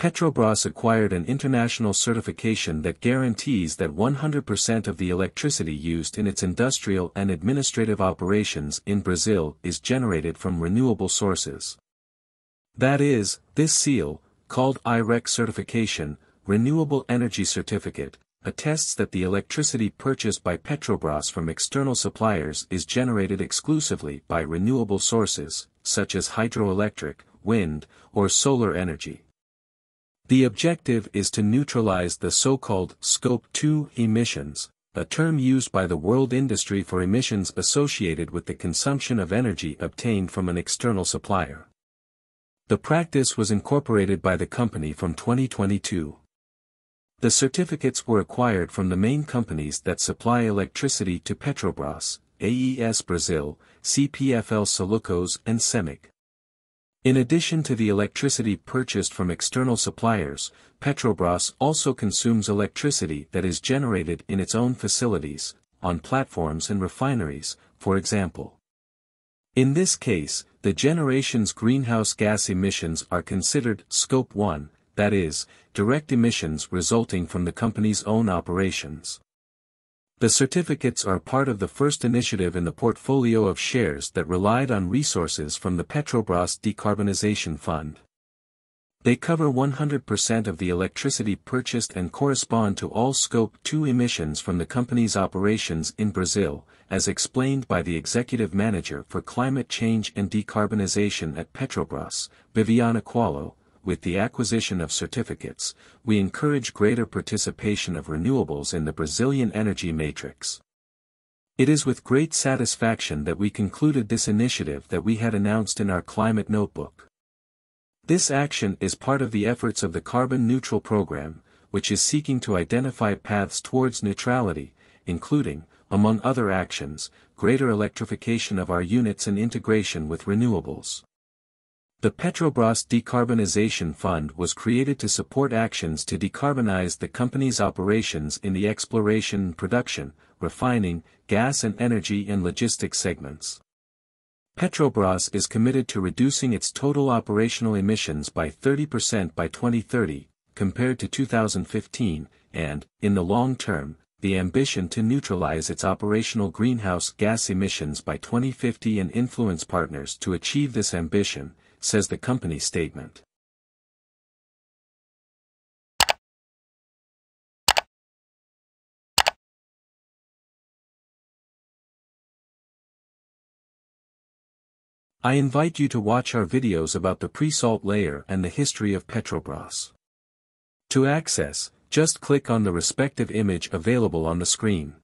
Petrobras acquired an international certification that guarantees that 100% of the electricity used in its industrial and administrative operations in Brazil is generated from renewable sources. That is, this seal, called IREC certification, Renewable Energy Certificate, attests that the electricity purchased by Petrobras from external suppliers is generated exclusively by renewable sources, such as hydroelectric, wind, or solar energy. The objective is to neutralize the so-called Scope 2 emissions, a term used by the world industry for emissions associated with the consumption of energy obtained from an external supplier. The practice was incorporated by the company from 2022. The certificates were acquired from the main companies that supply electricity to Petrobras, AES Brazil, CPFL Soluções and Cemig. In addition to the electricity purchased from external suppliers, Petrobras also consumes electricity that is generated in its own facilities, on platforms and refineries, for example. In this case, the generation's greenhouse gas emissions are considered Scope 1, that is, direct emissions resulting from the company's own operations. The certificates are part of the first initiative in the portfolio of shares that relied on resources from the Petrobras Decarbonization Fund. They cover 100% of the electricity purchased and correspond to all Scope 2 emissions from the company's operations in Brazil, as explained by the Executive Manager for Climate Change and Decarbonization at Petrobras, Viviana Qualo. With the acquisition of certificates, we encourage greater participation of renewables in the Brazilian energy matrix. It is with great satisfaction that we concluded this initiative that we had announced in our climate notebook. This action is part of the efforts of the Carbon Neutral Program, which is seeking to identify paths towards neutrality, including, among other actions, greater electrification of our units and integration with renewables. The Petrobras Decarbonization Fund was created to support actions to decarbonize the company's operations in the exploration, production, refining, gas and energy and logistics segments. Petrobras is committed to reducing its total operational emissions by 30% by 2030, compared to 2015, and, in the long term, the ambition to neutralize its operational greenhouse gas emissions by 2050 and influence partners to achieve this ambition, says the company statement. I invite you to watch our videos about the pre-salt layer and the history of Petrobras. To access, just click on the respective image available on the screen.